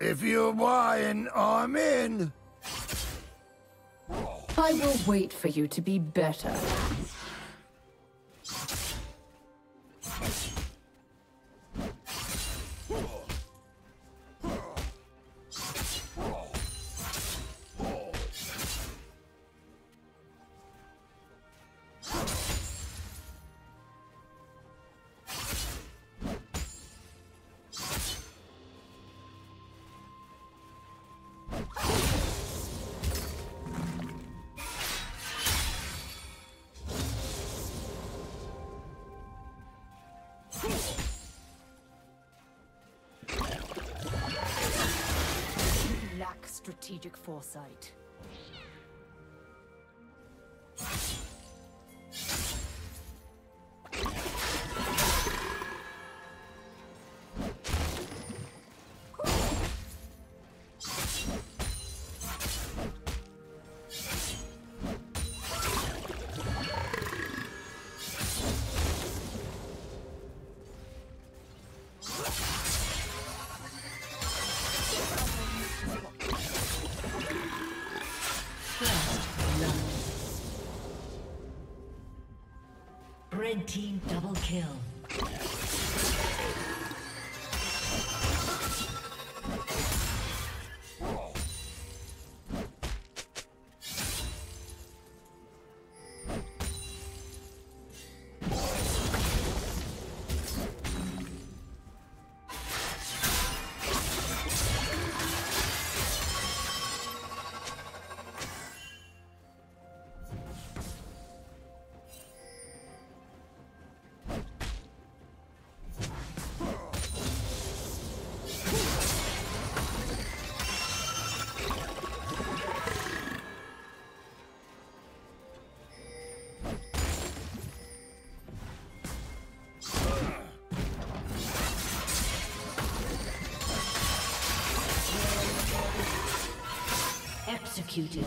If you're buying, I'm in. I will wait for you to be better. Strategic foresight. Red team double kill. Executed.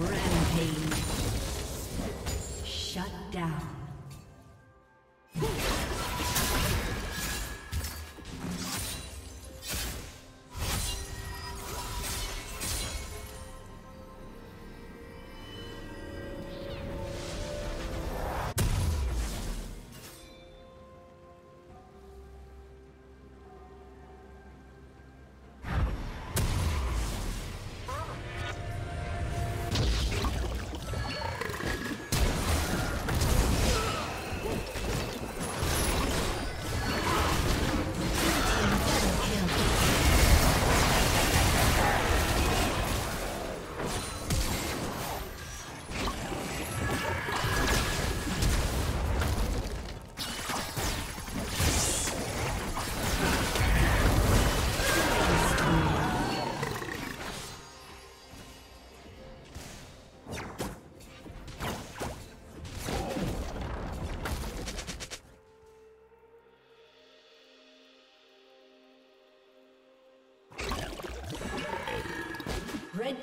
Rampage. Shut down. Red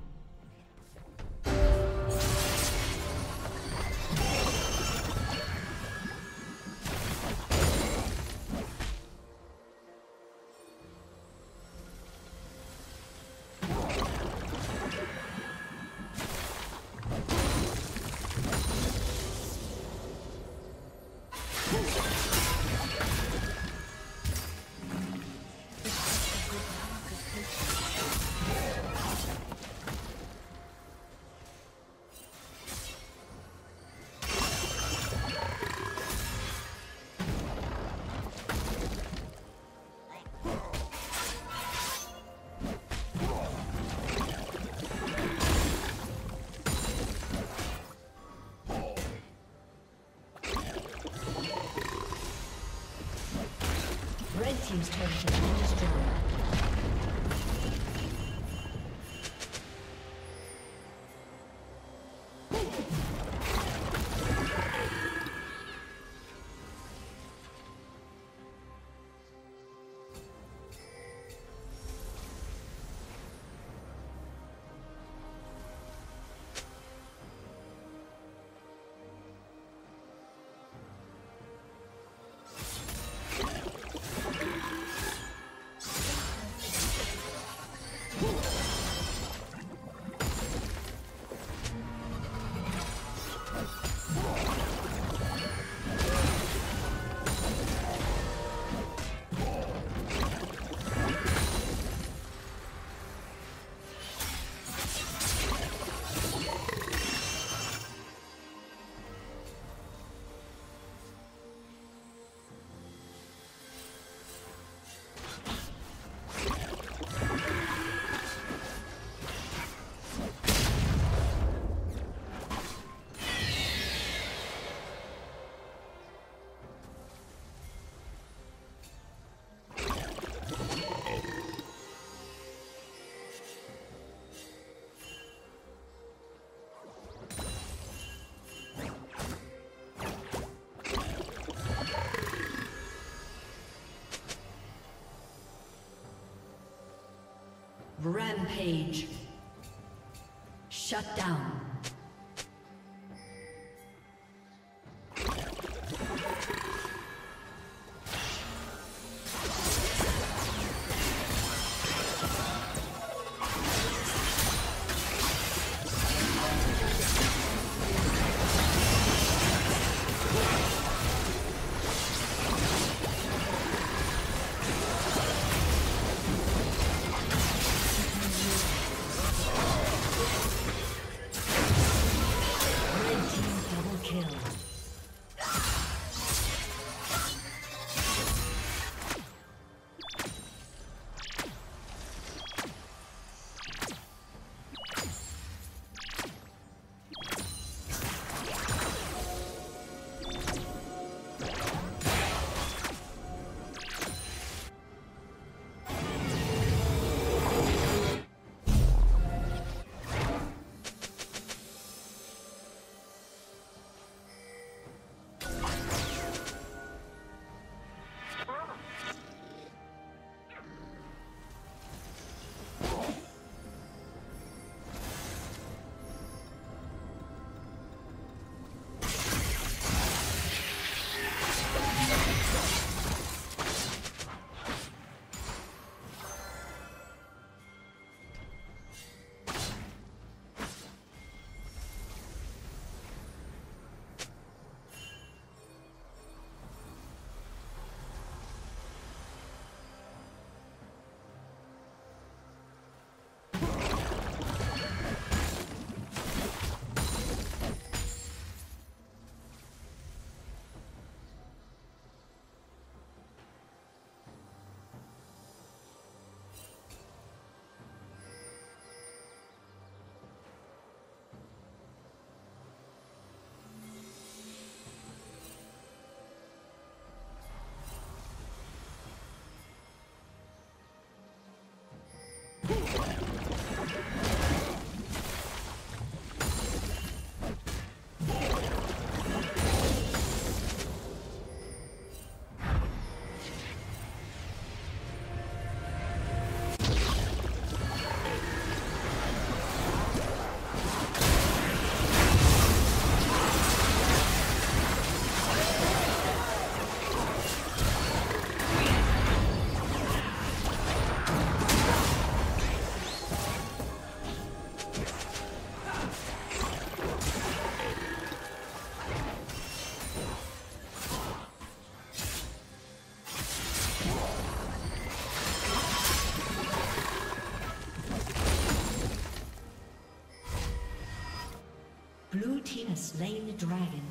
Team's turret has been destroyed. Rampage. Shut down. has slain the dragon.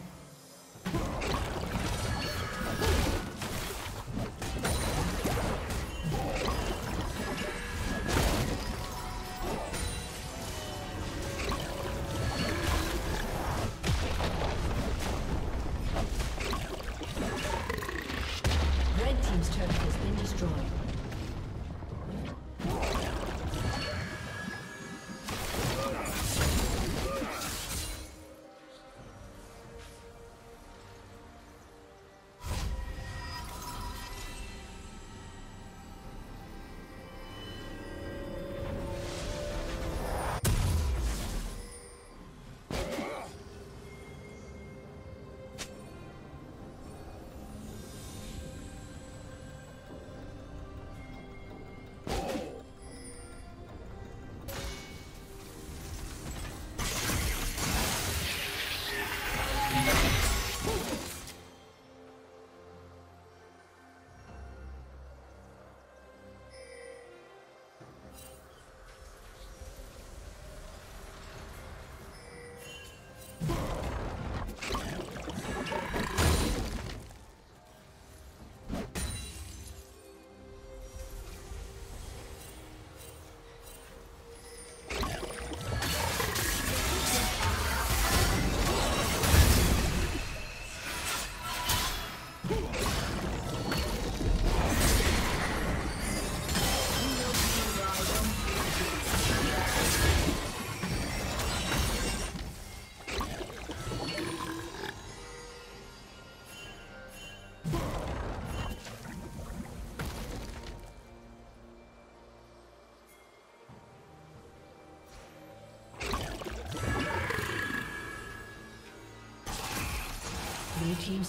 Blue team's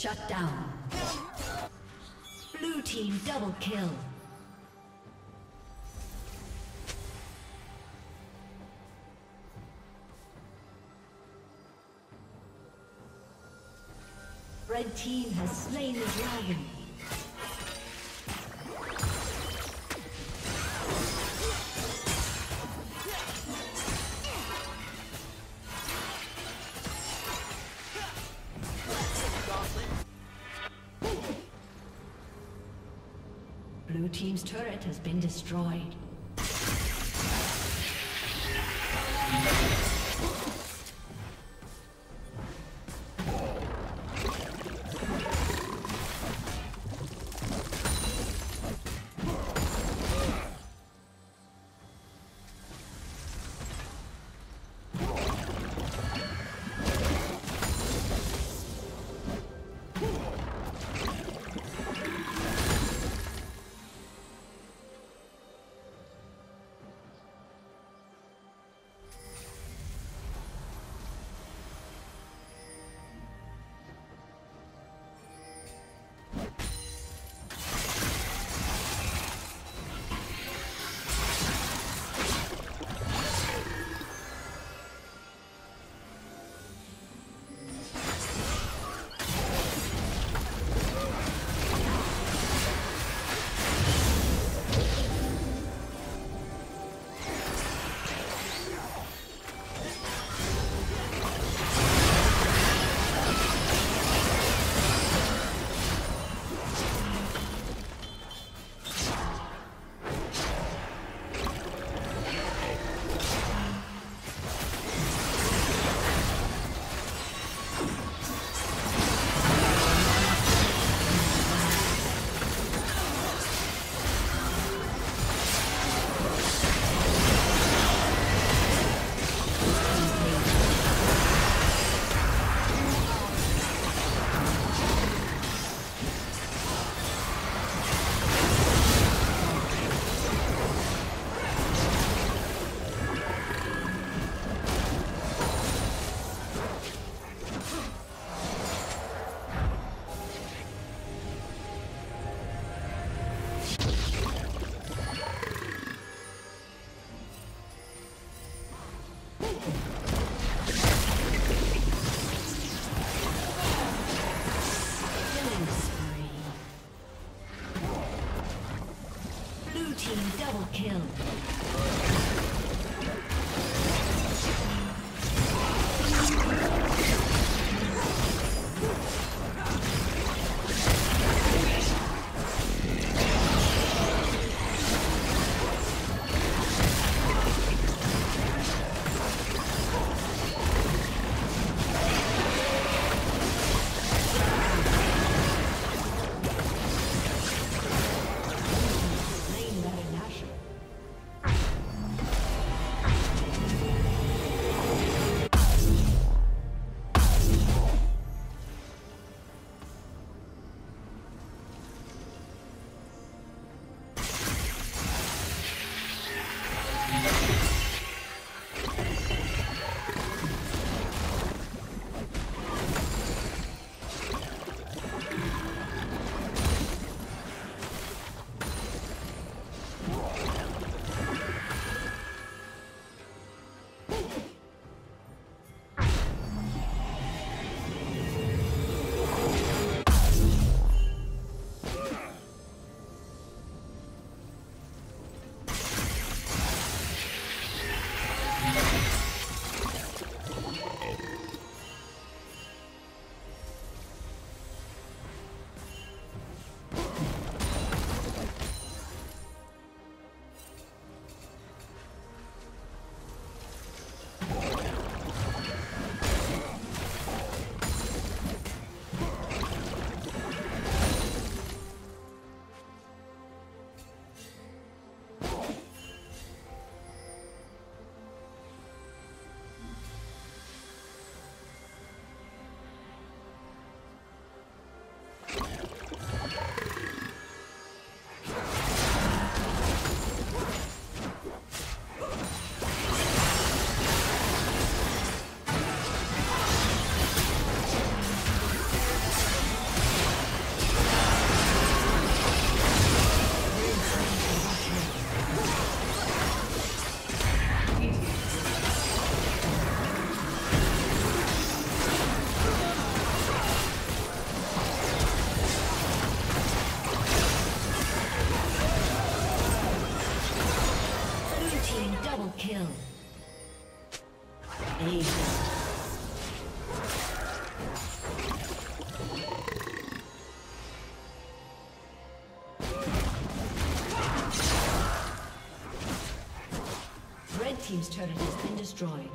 Shut down. Blue team double kill. Red team has slain the dragon. Blue team's turret has been destroyed. team double kill. Ace. Red team's turret has been destroyed.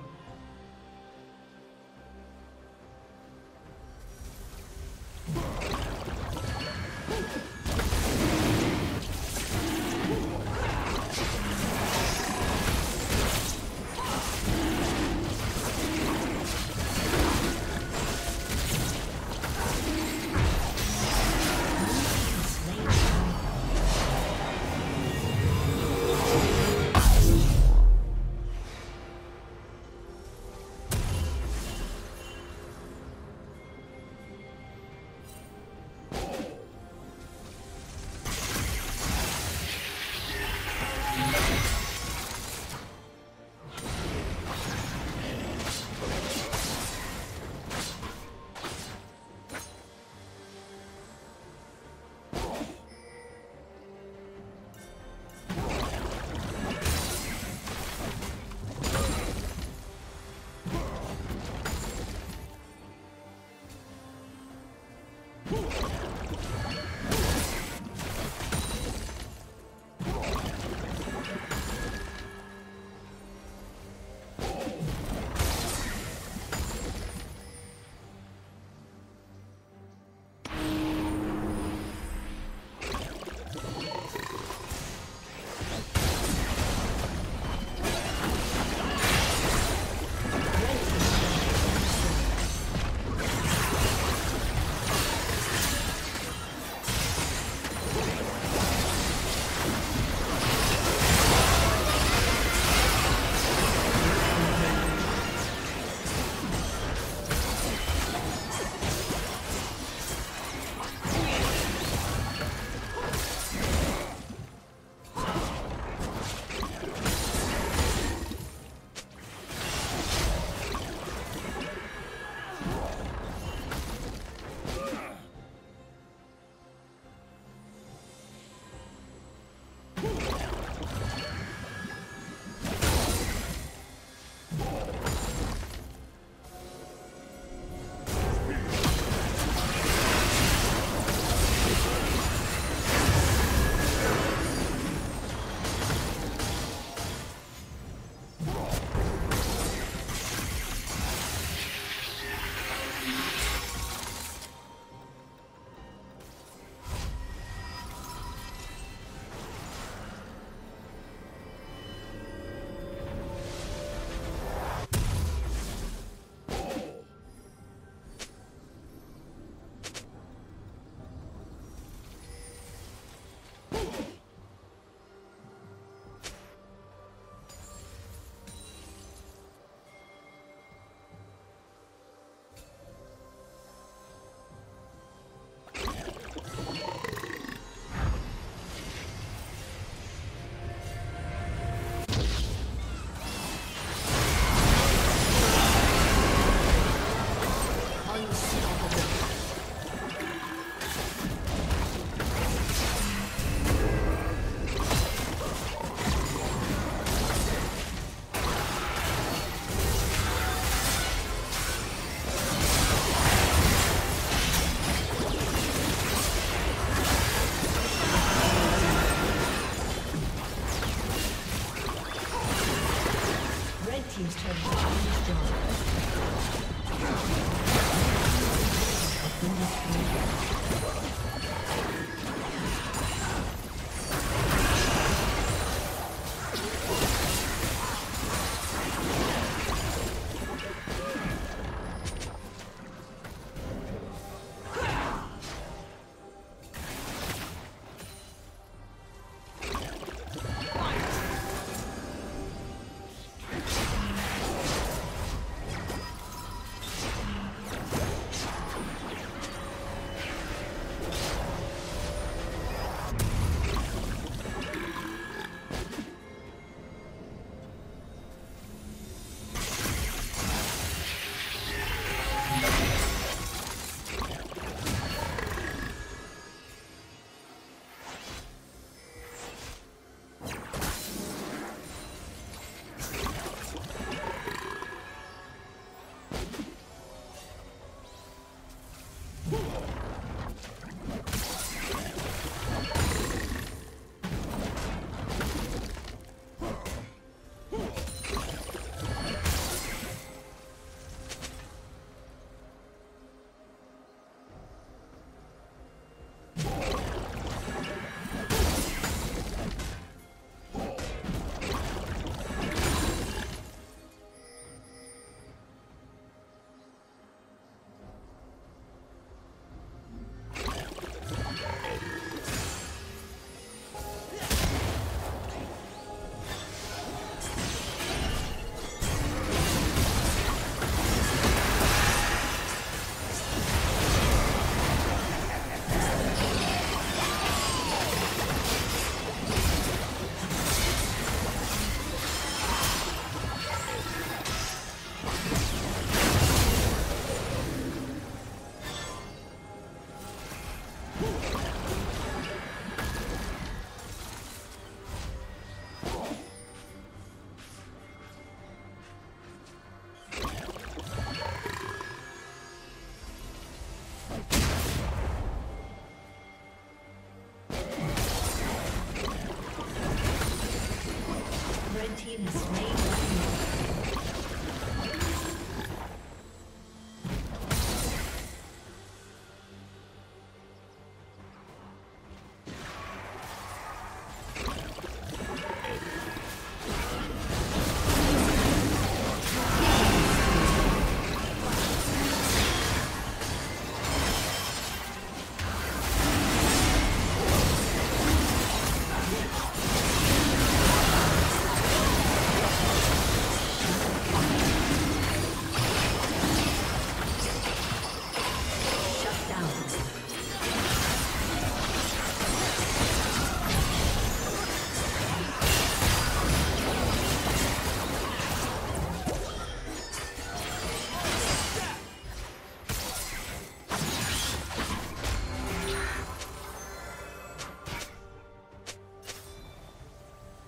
team is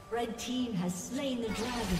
Red team has slain the dragon.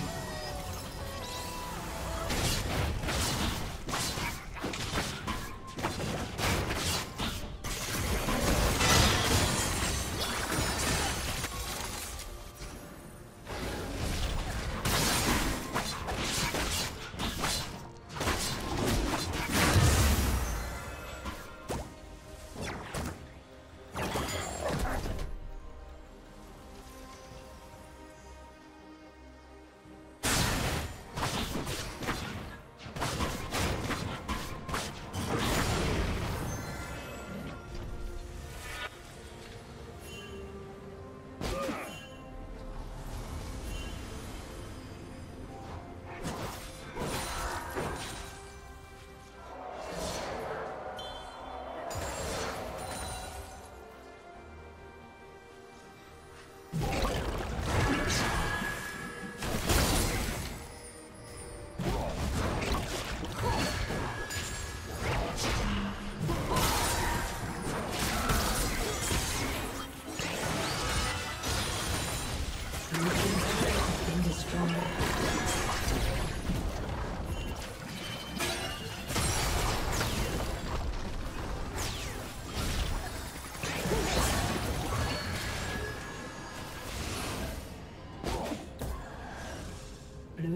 Blue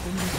Thank you.